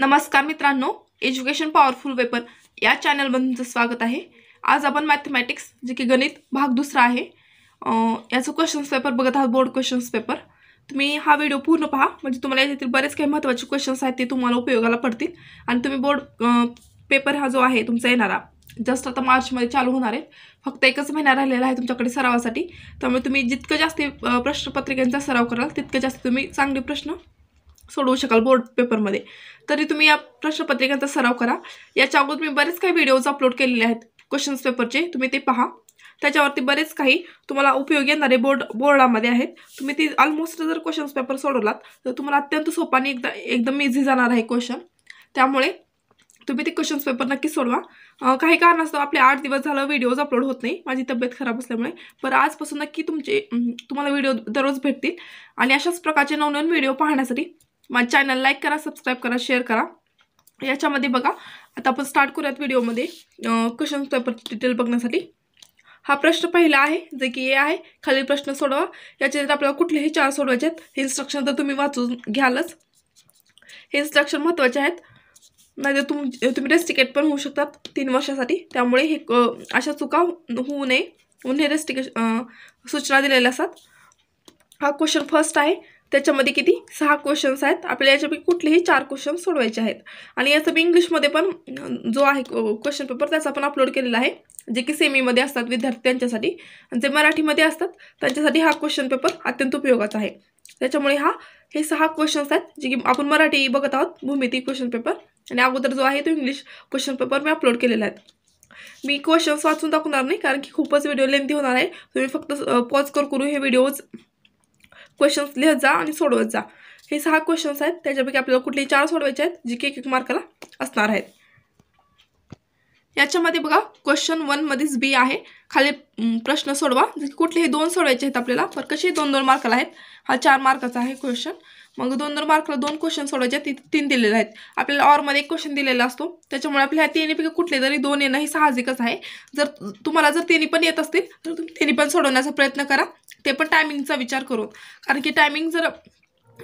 नमस्कार मित्रांनो, education powerful vapour या चॅनलमध्ये तुमचं स्वागत आहे। आज आपण मैथमेटिक्स जे की गणित भाग दूसरा आहे याचं क्वेश्चन्स पेपर बघत आहोत, बोर्ड क्वेश्चन्स पेपर। तुम्ही हा व्हिडिओ पूर्ण पहा म्हणजे तुम्हाला यातील बरेच काही महत्त्वाचे क्वेश्चन्स आहेत ते तुम्हाला उपयोगाला पडतील। आणि तुम्ही बोर्ड पेपर हा जो आहे तुमचा येणारा जस्ट आता मार्च मध्ये चालू होणार आहे, फक्त एकच महिना राहिलेला आहे तुमच्याकडे सरावासाठी। त्यामुळे तुम्ही जितकं जास्त प्रश्नपत्रिकांचा सराव कराल तितकं जास्त तुम्ही चांगले प्रश्न सोडवू शकाल बोर्ड पेपरमध्ये। तरी तुम्ही या प्रश्नपत्रिकांचा सराव करा। याच्या अगोदर मी बरेच काही व्हिडिओज अपलोड केलेले आहेत क्वेश्चन्स पेपरचे, तुम्ही ते पहा। त्याच्यावरती बरेच काही तुम्हाला उपयोग येणारे बोर्डामध्ये आहेत। तुम्ही ती ऑलमोस्ट जर क्वेश्चन्स पेपर सोडवलात तर तुम्हाला अत्यंत सोपा आणि एकदम इझी जाणार आहे क्वेश्चन। त्यामुळे तुम्ही ते क्वेश्चन्स पेपर नक्की सोडवा। काही कारणास्तव आपले 8 दिवस झालं व्हिडिओज अपलोड होत नाही, माझी तब्येत खराब असल्यामुळे, पण आजपासून नक्की तुम्हाला व्हिडिओ दररोज भेटतील। आणि अशाच प्रकारचे नवनवीन व्हिडिओ पाहण्यासाठी माझं चॅनल लाईक करा, सबस्क्राइब करा, शेअर करा। याच्यामध्ये बघा आता आपण स्टार्ट करूयात व्हिडिओमध्ये क्वेश्चन पेपर डिटेल बघण्यासाठी। हा प्रश्न पहिला आहे जे की ए आहे, खालील प्रश्न सोडवा। याच्यात आपल्याला कुठलेही 4 सोडवायचे आहेत। हे इन्स्ट्रक्शन तर तुम्ही वाचून घ्यालच, हे इन्स्ट्रक्शन महत्त्वाचे आहेत, नाहीतर तुम्ही रेस्टिकेट पण होऊ शकतात 3 वर्षासाठी। त्यामुळे हे अशा चुका होऊ नये म्हणून हे रेस्टिकेशन सूचना दिलेल्या असतात। हा क्वेश्चन फर्स्ट आहे, त्याच्यामध्ये किती 6 क्वेश्चन्स आहेत। आपल्याला याच्यापैकी कुठलेही 4 क्वेश्चन सोडवायचे आहेत। आणि याचं मी इंग्लिशमध्ये पण जो आहे क्वेश्चन पेपर त्याचा पण अपलोड केलेला आहे, जे की सेमीमध्ये असतात विद्यार्थी त्यांच्यासाठी, आणि जे मराठीमध्ये असतात त्यांच्यासाठी हा क्वेश्चन पेपर अत्यंत उपयोगाचा आहे। त्याच्यामुळे हे 6 क्वेश्चन्स आहेत जे की आपण मराठी बघत आहोत, भूमिती क्वेश्चन पेपर। आणि अगोदर जो आहे तो इंग्लिश क्वेश्चन पेपर मी अपलोड केलेला आहे। मी क्वेश्चन्स वाचून दाखवणार नाही कारण की खूपच व्हिडिओ लेंथी होणार आहे। तुम्ही फक्त पॉज करून हे व्हिडिओज क्वेश्चन्स लिहत जा आणि सोडवत जा। हे 6 क्वेश्चन्स आहेत, त्याच्यापैकी आपल्याला कुठले 4 सोडवायचे आहेत जे की 1 मार्काला असणार आहेत। याच्यामध्ये बघा क्वेश्चन 1मध्येच बी आहे, खाली प्रश्न सोडवा। कुठलेही 2 सोडवायचे आहेत आपल्याला, पण कसे 2 2 मार्काला आहेत। हा 4 मार्काचा आहे क्वेश्चन, मग 2 2 मार्काला 2 क्वेश्चन सोडवायचे आहेत, 3 दिलेले आहेत आपल्याला। ऑरमध्ये 1 क्वेश्चन दिलेला असतो, त्याच्यामुळे आपल्याला 3पैकी कुठले तरी 2 येणं हे साहजिकच आहे। जर तुम्हाला जर 3 पण येत असतील तर तुम्ही 3 पण सोडवण्याचा प्रयत्न करा, ते पण टायमिंगचा विचार करून, कारण की टायमिंग जर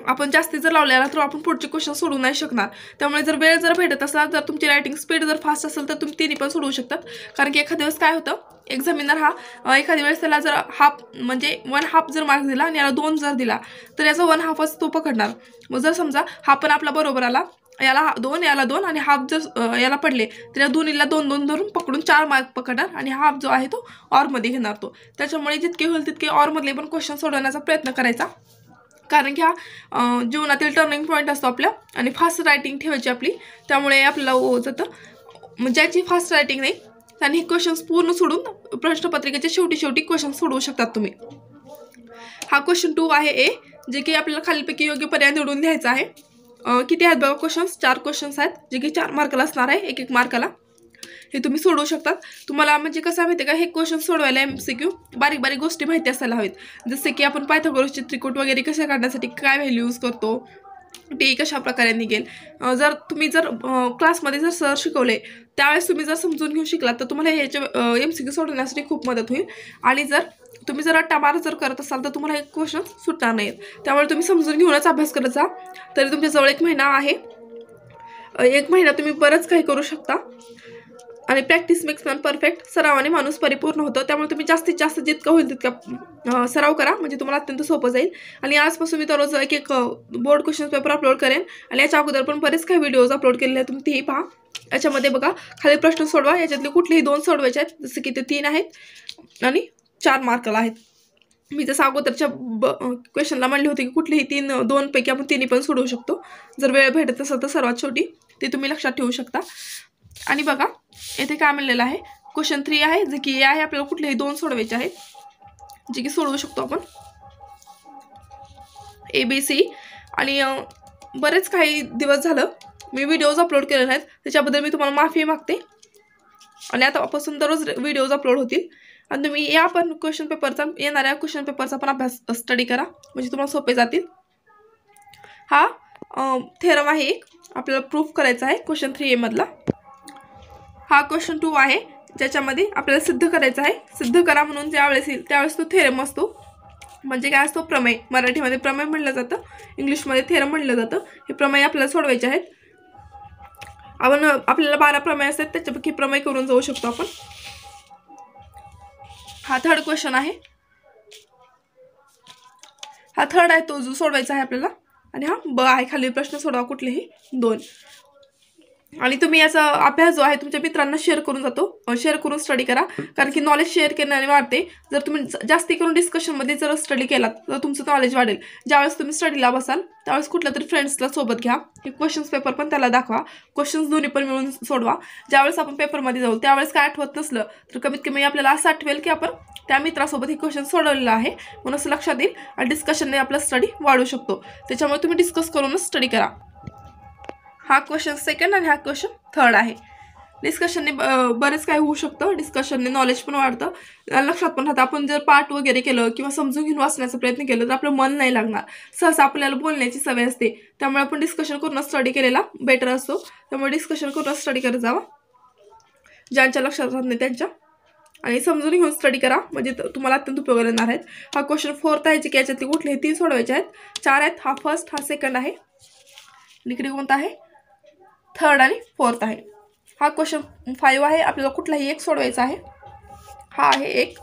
आपण जास्ती जर लावलेला तर आपण पुढचे क्वेश्चन सोडू नाही शकणार। त्यामुळे जर वेळ जर भेटत असला, जर तुमची रायटिंग स्पीड जर फास्ट असेल तर तुम्ही 3 पण सोडवू शकतात। कारण की एखाद्या वेळेस काय होतं, एक्झामिनर हा एखाद्या वेळेस त्याला जर हाफ म्हणजे 1/2 जर मार्क्स दिला आणि याला 2 जर दिला तर याचा 1/2च तो पकडणार। मग जर समजा हा पण आपला बरोबर आला, याला 2 याला 2 आणि हाफ जर याला पडले तर या दोन्हीला 2 2 धरून पकडून 4 मार्क पकडणार आणि हाफ जो आहे तो ऑरमध्ये घेणार तो। त्याच्यामुळे जितके होईल तितके ऑरमधले पण क्वेश्चन सोडवण्याचा प्रयत्न करायचा, कारण की हा जीवनातील टर्निंग पॉईंट असतो आपला। आणि फास्ट रायटिंग ठेवायची आपली, त्यामुळे आपल्याला जातं ज्याची फास्ट रायटिंग नाही त्यांनी हे क्वेश्चन्स पूर्ण सोडून प्रश्नपत्रिकेच्या शेवटी क्वेश्चन सोडवू शकतात तुम्ही। हा क्वेश्चन 2 आहे ए, जे की आपल्याला खालीलपैकी योग्य पर्याय निवडून द्यायचा आहे। किती आहेत बघा क्वेश्चन्स, 4 क्वेश्चन्स आहेत जे की 4 मार्काला असणार आहे, 1 1 मार्काला। हे तुम्ही सोडवू शकतात। तुम्हाला म्हणजे कसं माहिती आहे का, हे क्वेश्चन सोडवायला MCQ बारीक बारीक गोष्टी माहिती असायला हवेत, जसे की आपण पायथागोरसचे त्रिकोट वगैरे कसे काढण्यासाठी काय व्हॅल्यू यूज करतो, ते कशा प्रकारे निघेल। जर तुम्ही क्लासमध्ये जर सर शिकवले त्यावेळेस तुम्ही जर समजून घेऊ शिकलात तर तुम्हाला याच्या MCQ सोडवण्यासाठी खूप मदत होईल। आणि जर तुम्ही जर अट्टामार जर करत असाल तर तुम्हाला हे क्वेश्चन सुटणार नाहीत, त्यामुळे तुम्ही समजून घेऊनच अभ्यास करत जा। तरी तुमच्याजवळ 1 महिना आहे, 1 महिना तुम्ही बरंच काही करू शकता। आणि प्रॅक्टिस मेक्स मॅन परफेक्ट, सरावाने माणूस परिपूर्ण होतो। त्यामुळे तुम्ही जास्तीत जास्त जितका होईल तितका सराव करा, म्हणजे तुम्हाला अत्यंत सोपं जाईल। आणि आजपासून मी दररोज 1 बोर्ड क्वेश्चन पेपर अपलोड करेन, आणि याच्या अगोदर पण बरेच काही व्हिडिओज अपलोड केलेले आहेत, तुम्ही तेही पहा। याच्यामध्ये बघा खाली प्रश्न सोडवा, याच्यातले कुठलेही 2 सोडवायचे आहेत, जसं की ते 3 आहेत आणि 4 मार्काला आहेत। मी जसं अगोदरच्या क्वेश्चनला म्हणले होते की कुठलेही 2पैकी आपण 3 पण सोडवू शकतो, जर वेळ भेटत असेल तर सर्वात छोटी, ते तुम्ही लक्षात ठेवू शकता। आणि बघा येथे काय म्हणलेलं आहे, क्वेश्चन 3 आहे जे की ए आहे, आपल्याला कुठलेही 2 सोडवायचे आहेत जे की सोडवू शकतो आपण ABC। आणि बरेच काही दिवस झालं मी व्हिडिओज अपलोड केलेले आहेत, त्याच्याबद्दल मी तुम्हाला माफी मागते। आणि आतापासून दररोज व्हिडिओज अपलोड होतील, आणि तुम्ही या पण क्वेश्चन पेपरचा येणाऱ्या क्वेश्चन पेपरचा पण अभ्यास स्टडी करा, म्हणजे तुम्हाला सोपे जातील। हा थेरम आहे एक, आपल्याला प्रूफ करायचा आहे क्वेश्चन 3A मधला। हा क्वेश्चन 2 आहे ज्याच्यामध्ये आपल्याला सिद्ध करायचं आहे, सिद्ध करा म्हणून ज्यावेळेस येईल त्यावेळेस तो थेरम असतो, म्हणजे काय असतो प्रमेय, मराठीमध्ये प्रमेय म्हटलं जातं, इंग्लिशमध्ये थेरम म्हटलं जातं। हे प्रमेय आपल्याला सोडवायचे आहेत। आपण आपल्याला 12 प्रमेय असतात त्याच्यापैकी प्रमेय करून जाऊ शकतो आपण। हा थर्ड क्वेश्चन आहे, हा थर्ड आहे तो जो सोडवायचा आहे आपल्याला। आणि हा ब आहे, खाली प्रश्न सोडवा कुठलेही दोन। आणि तुम्ही याचा अभ्यास जो आहे तुमच्या मित्रांना शेअर करून जातो, शेअर करून स्टडी करा, कारण की नॉलेज शेअर केल्याने वाढते। जर तुम्ही जास्ती करून डिस्कशनमध्ये जर स्टडी केलात तर तुमचं नॉलेज वाढेल। ज्यावेळेस तुम्ही स्टडीला बसाल त्यावेळेस कुठल्या तरी फ्रेंड्सला सोबत घ्या, हे क्वेश्चन्स पेपर पण त्याला दाखवा, क्वेश्चन्स दोन्ही पण मिळून सोडवा। ज्यावेळेस आपण पेपरमध्ये जाऊ त्यावेळेस काय आठवत नसलं तर कमीत कमी आपल्याला असं आठवेल की आपण त्या मित्रासोबत हे क्वेश्चन सोडवलेलं आहे, म्हणून असं लक्षात येईल आणि डिस्कशनने आपला स्टडी वाढू शकतो। त्याच्यामुळे तुम्ही डिस्कस करूनच स्टडी करा। हा क्वेश्चन सेकंड आणि हा क्वेश्चन थर्ड आहे। डिस्कशनने बरेच काही होऊ शकतं, डिस्कशनने नॉलेज पण वाढतं, लक्षात पण राहतं। आपण जर पाठ वगैरे केलं किंवा समजून घेऊन वाचण्याचा प्रयत्न केला तर आपलं मन नाही लागणार, सहसा आपल्याला बोलण्याची सवय असते, त्यामुळे आपण डिस्कशन करून स्टडी केलेला बेटर असतो। त्यामुळे डिस्कशन करून स्टडी करत जावा, ज्यांच्या लक्षात राहत नाही त्यांच्या, आणि समजून घेऊन स्टडी करा, म्हणजे तुम्हाला अत्यंत उपयोगी येणार आहेत। हा क्वेश्चन फोर्थ आहे, जे की याच्यातले कुठलेही तीन सोडवायचे आहेत, चार आहेत। हा फर्स्ट, हा सेकंड आहे, इकडे कोणता आहे थर्ड आणि फोर्थ आहे। हा क्वेश्चन फाइव आहे, आपल्याला कुठलाही एक सोडवायचा आहे। हा आहे एक,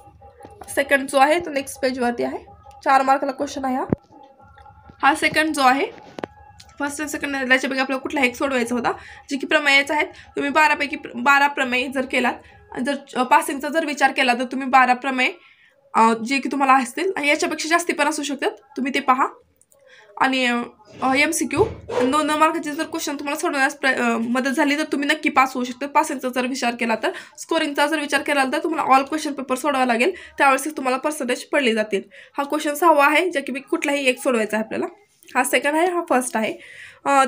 सेकंड जो आहे तो नेक्स्ट पेजवरती आहे, 4 मार्काला क्वेश्चन आहे। हा हा सेकंड जो आहे, फर्स्ट आणि सेकंड याच्यापैकी आपल्याला कुठला एक सोडवायचा होता, जे की प्रमेयच आहेत। तुम्ही 12पैकी 12 प्रमेय जर केलात, जर पासिंगचा जर विचार केला तर तुम्ही 12 प्रमेय जे की तुम्हाला असतील, आणि याच्यापेक्षा जास्ती पण असू शकतात, तुम्ही ते पहा। आणि MCQ 2 मार्काचे जर क्वेश्चन तुम्हाला सोडवण्यास मदत झाली तर तुम्ही नक्की पास होऊ शकता। पासिंगचा जर विचार केला तर, स्कोरिंगचा जर विचार केला तर तुम्हाला ऑल क्वेश्चन पेपर सोडवा लागेल, त्यावेळेस तुम्हाला पर्सेंटेज पडले जातील। हा क्वेश्चन 6 आहे, जे की कुठलाही एक सोडवायचा आहे आपल्याला। हा सेकंड आहे, हा फर्स्ट आहे।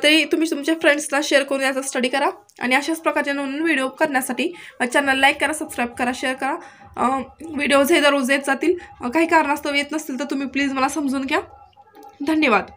तरी तुम्ही तुमच्या फ्रेंड्सला शेअर करून याचा स्टडी करा, आणि अशाच प्रकारचे नवीन व्हिडिओ करण्यासाठी चॅनल लाईक करा, सबस्क्राईब करा, शेअर करा। व्हिडिओज हे दररोज येत जातील, काही कारणास्तव येत नसतील तर तुम्ही प्लीज मला समजून घ्या। धन्यवाद।